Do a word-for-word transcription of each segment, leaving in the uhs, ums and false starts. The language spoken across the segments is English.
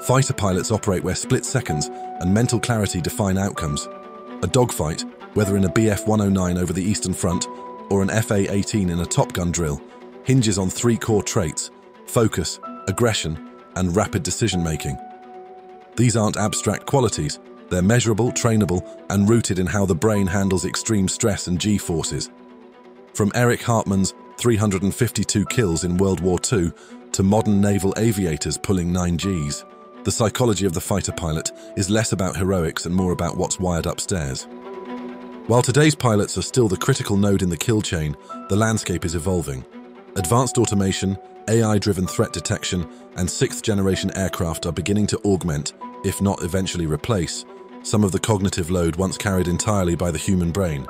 Fighter pilots operate where split seconds and mental clarity define outcomes. A dogfight, whether in a B F one oh nine over the Eastern Front or an F A eighteen in a Top Gun drill, hinges on three core traits: focus, aggression, and rapid decision-making. These aren't abstract qualities. They're measurable, trainable, and rooted in how the brain handles extreme stress and G-forces. From Erich Hartmann's three hundred fifty-two kills in World War Two to modern naval aviators pulling nine Gs, the psychology of the fighter pilot is less about heroics and more about what's wired upstairs. While today's pilots are still the critical node in the kill chain, the landscape is evolving. Advanced automation, A I-driven threat detection, and sixth-generation aircraft are beginning to augment, if not eventually replace, some of the cognitive load once carried entirely by the human brain.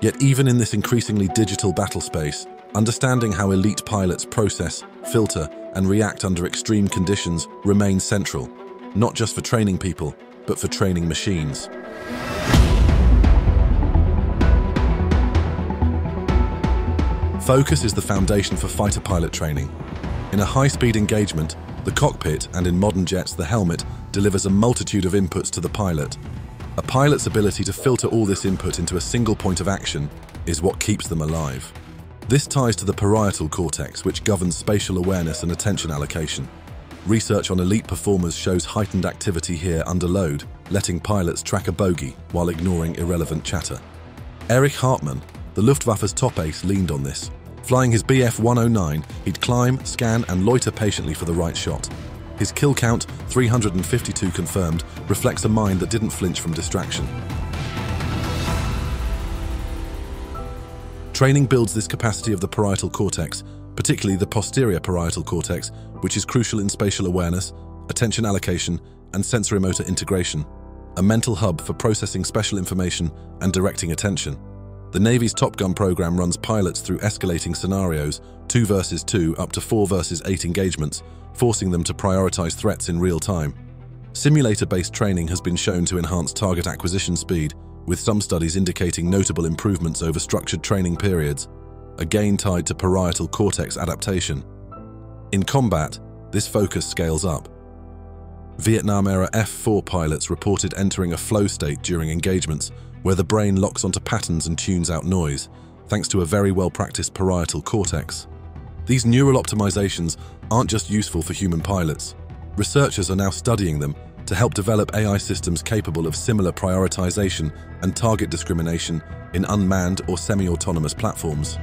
Yet even in this increasingly digital battle space, understanding how elite pilots process, filter, and react under extreme conditions remains central, not just for training people, but for training machines. Focus is the foundation for fighter pilot training. In a high-speed engagement, the cockpit, and in modern jets, the helmet, delivers a multitude of inputs to the pilot. A pilot's ability to filter all this input into a single point of action is what keeps them alive. This ties to the parietal cortex, which governs spatial awareness and attention allocation. Research on elite performers shows heightened activity here under load, letting pilots track a bogey while ignoring irrelevant chatter. Erich Hartmann, the Luftwaffe's top ace, leaned on this. Flying his B F one oh nine, he'd climb, scan, and loiter patiently for the right shot. His kill count, three hundred fifty-two confirmed, reflects a mind that didn't flinch from distraction. Training builds this capacity of the parietal cortex, particularly the posterior parietal cortex, which is crucial in spatial awareness, attention allocation, and sensorimotor integration, a mental hub for processing special information and directing attention. The Navy's Top Gun program runs pilots through escalating scenarios, two versus two up to four versus eight engagements, forcing them to prioritize threats in real time. Simulator-based training has been shown to enhance target acquisition speed, with some studies indicating notable improvements over structured training periods, again tied to parietal cortex adaptation. In combat, this focus scales up. Vietnam-era F four pilots reported entering a flow state during engagements, where the brain locks onto patterns and tunes out noise, thanks to a very well-practiced parietal cortex. These neural optimizations aren't just useful for human pilots. Researchers are now studying them to help develop A I systems capable of similar prioritization and target discrimination in unmanned or semi-autonomous platforms.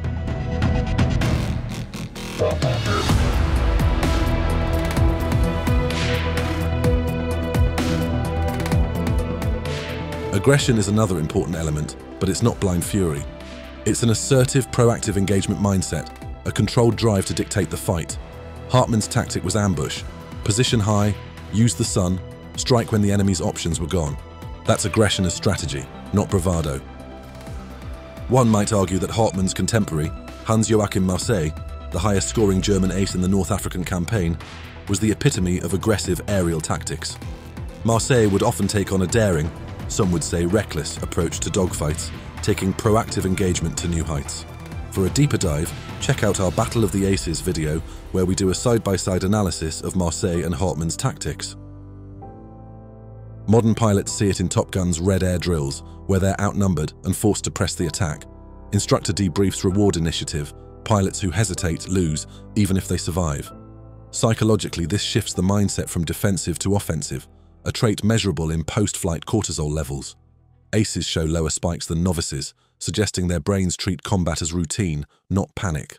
Aggression is another important element, but it's not blind fury. It's an assertive, proactive engagement mindset, a controlled drive to dictate the fight. Hartmann's tactic was ambush, position high, use the sun, strike when the enemy's options were gone. That's aggression as strategy, not bravado. One might argue that Hartmann's contemporary, Hans-Joachim Marseille, the highest scoring German ace in the North African campaign, was the epitome of aggressive aerial tactics. Marseille would often take on a daring, some would say reckless, approach to dogfights, taking proactive engagement to new heights. For a deeper dive, check out our Battle of the Aces video, where we do a side-by-side analysis of Marseille and Hartmann's tactics. Modern pilots see it in Top Gun's red air drills, where they're outnumbered and forced to press the attack. Instructor debriefs reward initiative. Pilots who hesitate lose, even if they survive. Psychologically, this shifts the mindset from defensive to offensive, a trait measurable in post-flight cortisol levels. Aces show lower spikes than novices, suggesting their brains treat combat as routine, not panic.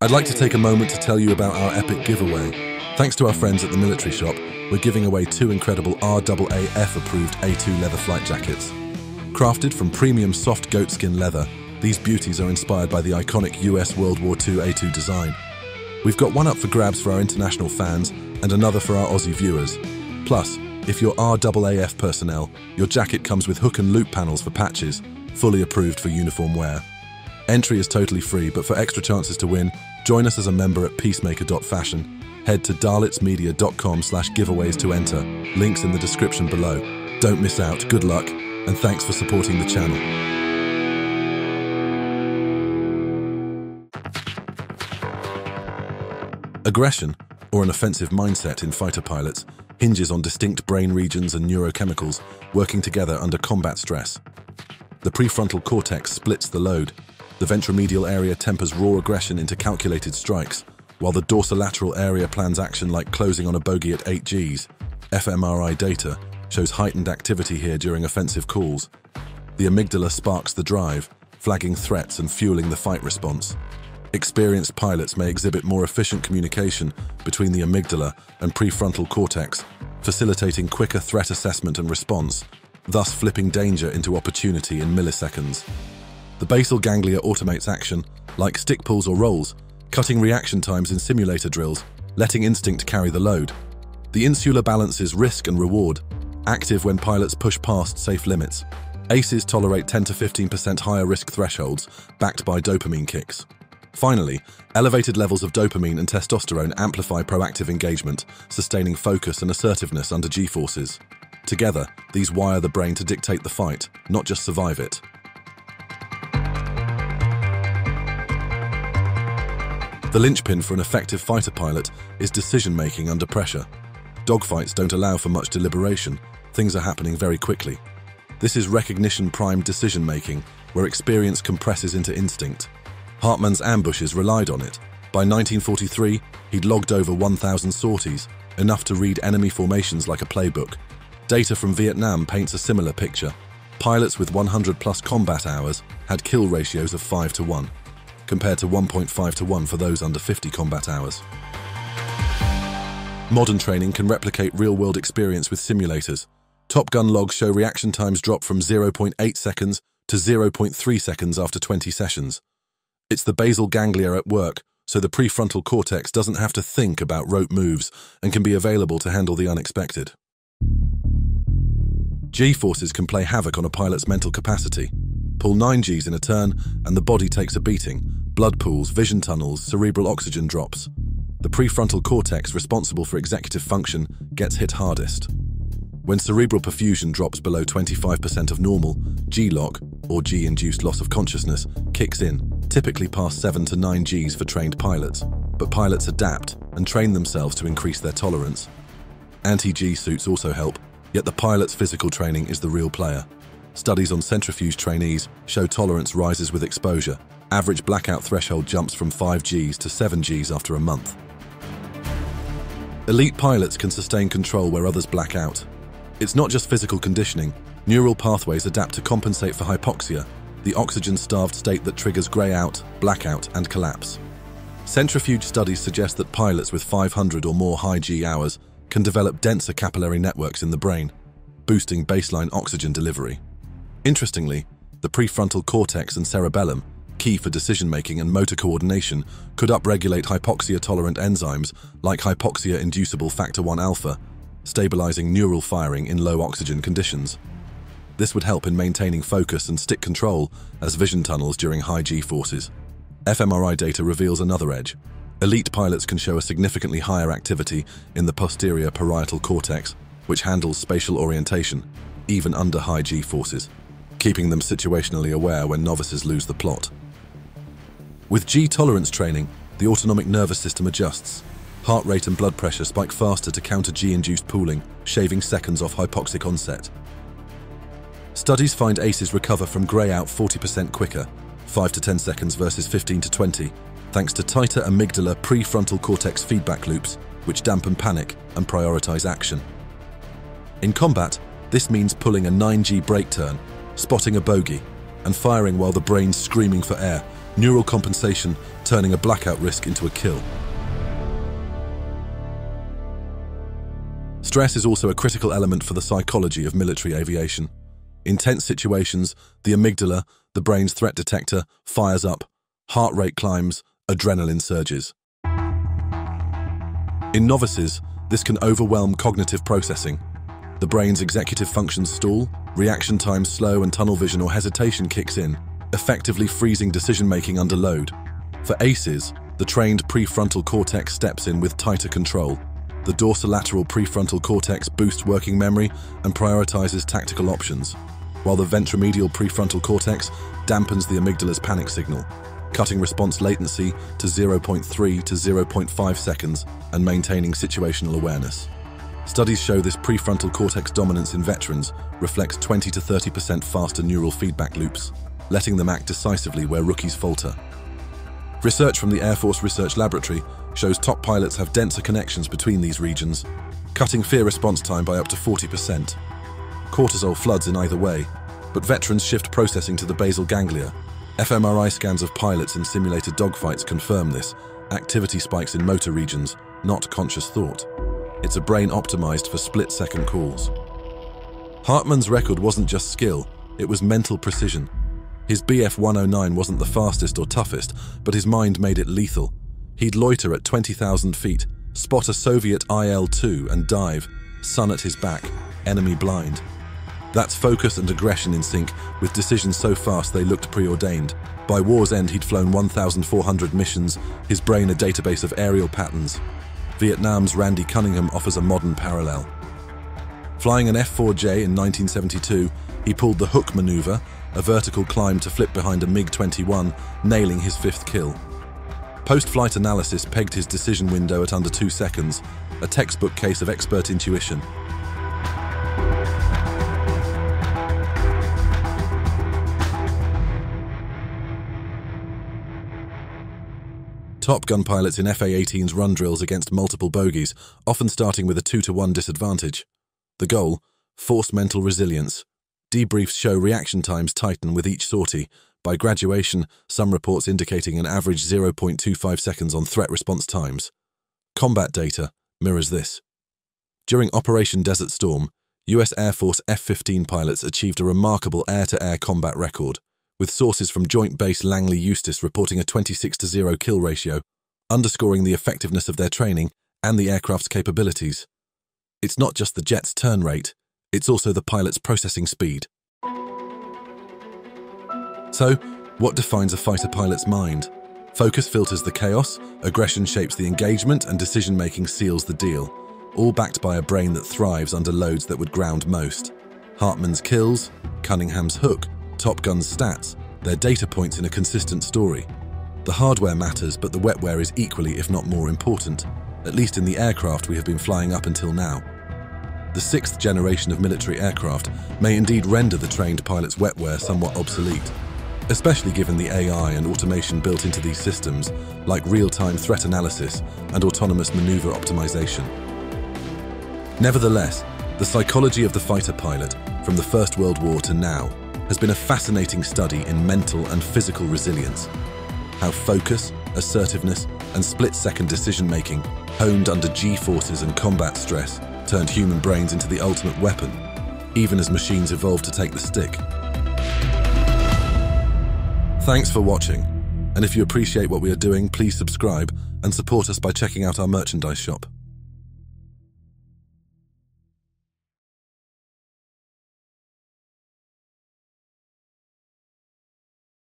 I'd like to take a moment to tell you about our epic giveaway. Thanks to our friends at the Military Shop, we're giving away two incredible R A A F-approved A two leather flight jackets. Crafted from premium soft goatskin leather, these beauties are inspired by the iconic U S World War Two A two design. We've got one up for grabs for our international fans and another for our Aussie viewers. Plus, if you're R A A F personnel, your jacket comes with hook and loop panels for patches, fully approved for uniform wear. Entry is totally free, but for extra chances to win, join us as a member at peacemaker dot fashion. Head to dalitzmedia dot com slash giveaways to enter. Links in the description below. Don't miss out, good luck, and thanks for supporting the channel. Aggression, or an offensive mindset in fighter pilots, hinges on distinct brain regions and neurochemicals working together under combat stress. The prefrontal cortex splits the load. The ventromedial area tempers raw aggression into calculated strikes, while the dorsolateral area plans action like closing on a bogey at eight G's. f M R I data shows heightened activity here during offensive calls. The amygdala sparks the drive, flagging threats and fueling the fight response. Experienced pilots may exhibit more efficient communication between the amygdala and prefrontal cortex, facilitating quicker threat assessment and response, thus flipping danger into opportunity in milliseconds. The basal ganglia automates action, like stick pulls or rolls, cutting reaction times in simulator drills, letting instinct carry the load. The insula balances risk and reward, active when pilots push past safe limits. A C Es tolerate ten to fifteen percent higher risk thresholds, backed by dopamine kicks. Finally, elevated levels of dopamine and testosterone amplify proactive engagement, sustaining focus and assertiveness under G-forces. Together, these wire the brain to dictate the fight, not just survive it. The linchpin for an effective fighter pilot is decision-making under pressure. Dogfights don't allow for much deliberation. Things are happening very quickly. This is recognition-primed decision-making, where experience compresses into instinct. Hartmann's ambushes relied on it. By nineteen forty-three, he'd logged over one thousand sorties, enough to read enemy formations like a playbook. Data from Vietnam paints a similar picture. Pilots with one hundred plus combat hours had kill ratios of five to one, compared to one point five to one for those under fifty combat hours. Modern training can replicate real-world experience with simulators. Top Gun logs show reaction times drop from zero point eight seconds to zero point three seconds after twenty sessions. It's the basal ganglia at work, so the prefrontal cortex doesn't have to think about rote moves and can be available to handle the unexpected. G-forces can play havoc on a pilot's mental capacity. Pull nine G's in a turn and the body takes a beating. Blood pools, vision tunnels, cerebral oxygen drops. The prefrontal cortex, responsible for executive function, gets hit hardest. When cerebral perfusion drops below twenty-five percent of normal, G-lock, or G-induced loss of consciousness, kicks in, typically past seven to nine G's for trained pilots, but pilots adapt and train themselves to increase their tolerance. Anti-G suits also help, yet the pilot's physical training is the real player. Studies on centrifuge trainees show tolerance rises with exposure. Average blackout threshold jumps from five G's to seven G's after a month. Elite pilots can sustain control where others black out. It's not just physical conditioning. Neural pathways adapt to compensate for hypoxia, the oxygen-starved state that triggers grey out, blackout, and collapse. Centrifuge studies suggest that pilots with five hundred or more high G hours can develop denser capillary networks in the brain, boosting baseline oxygen delivery. Interestingly, the prefrontal cortex and cerebellum, key for decision-making and motor coordination, could upregulate hypoxia-tolerant enzymes like hypoxia-inducible factor one alpha, stabilizing neural firing in low oxygen conditions. This would help in maintaining focus and stick control as vision tunnels during high G forces. f M R I data reveals another edge. Elite pilots can show a significantly higher activity in the posterior parietal cortex, which handles spatial orientation, even under high G forces, keeping them situationally aware when novices lose the plot. With G tolerance training, the autonomic nervous system adjusts. Heart rate and blood pressure spike faster to counter G-induced pooling, shaving seconds off hypoxic onset. Studies find A C Es recover from grey out forty percent quicker, five to ten seconds versus fifteen to twenty, thanks to tighter amygdala prefrontal cortex feedback loops, which dampen panic and prioritize action. In combat, this means pulling a nine G brake turn, spotting a bogey, and firing while the brain's screaming for air, neural compensation turning a blackout risk into a kill. Stress is also a critical element for the psychology of military aviation. In tense situations, the amygdala, the brain's threat detector, fires up, heart rate climbs, adrenaline surges. In novices, this can overwhelm cognitive processing. The brain's executive functions stall, reaction times slow, and tunnel vision or hesitation kicks in, effectively freezing decision-making under load. For A C Es, the trained prefrontal cortex steps in with tighter control. The dorsolateral prefrontal cortex boosts working memory and prioritizes tactical options, while the ventromedial prefrontal cortex dampens the amygdala's panic signal, cutting response latency to zero point three to zero point five seconds and maintaining situational awareness. Studies show this prefrontal cortex dominance in veterans reflects twenty to thirty percent faster neural feedback loops, letting them act decisively where rookies falter. Research from the Air Force Research Laboratory shows top pilots have denser connections between these regions, cutting fear response time by up to forty percent. Cortisol floods in either way, but veterans shift processing to the basal ganglia. fMRI scans of pilots in simulated dogfights confirm this. Activity spikes in motor regions, not conscious thought. It's a brain optimized for split-second calls. Hartmann's record wasn't just skill, it was mental precision. His B F one oh nine wasn't the fastest or toughest, but his mind made it lethal. He'd loiter at twenty thousand feet, spot a Soviet I L two and dive, sun at his back, enemy blind. That's focus and aggression in sync, with decisions so fast they looked preordained. By war's end, he'd flown one thousand four hundred missions, his brain a database of aerial patterns. Vietnam's Randy Cunningham offers a modern parallel. Flying an F four J in nineteen seventy-two, he pulled the hook maneuver, a vertical climb to flip behind a MiG twenty-one, nailing his fifth kill. Post-flight analysis pegged his decision window at under two seconds, a textbook case of expert intuition. Top Gun pilots in F A eighteens run drills against multiple bogeys, often starting with a two to one disadvantage. The goal? Force mental resilience. Debriefs show reaction times tighten with each sortie, by graduation, some reports indicating an average zero point two five seconds on threat response times. Combat data mirrors this. During Operation Desert Storm, U S Air Force F fifteen pilots achieved a remarkable air-to-air combat record, with sources from Joint Base Langley-Eustis reporting a twenty-six to zero kill ratio, underscoring the effectiveness of their training and the aircraft's capabilities. It's not just the jet's turn rate, it's also the pilot's processing speed. So, what defines a fighter pilot's mind? Focus filters the chaos, aggression shapes the engagement, and decision-making seals the deal, all backed by a brain that thrives under loads that would ground most. Hartmann's kills, Cunningham's hook, Top Gun's stats, their data points in a consistent story. The hardware matters, but the wetware is equally, if not more important, at least in the aircraft we have been flying up until now. The sixth generation of military aircraft may indeed render the trained pilot's wetware somewhat obsolete, especially given the A I and automation built into these systems, like real-time threat analysis and autonomous maneuver optimization. Nevertheless, the psychology of the fighter pilot, from the First World War to now, has been a fascinating study in mental and physical resilience. How focus, assertiveness, and split-second decision-making, honed under G-forces and combat stress, turned human brains into the ultimate weapon, even as machines evolved to take the stick. Thanks for watching, and if you appreciate what we are doing, please subscribe and support us by checking out our merchandise shop.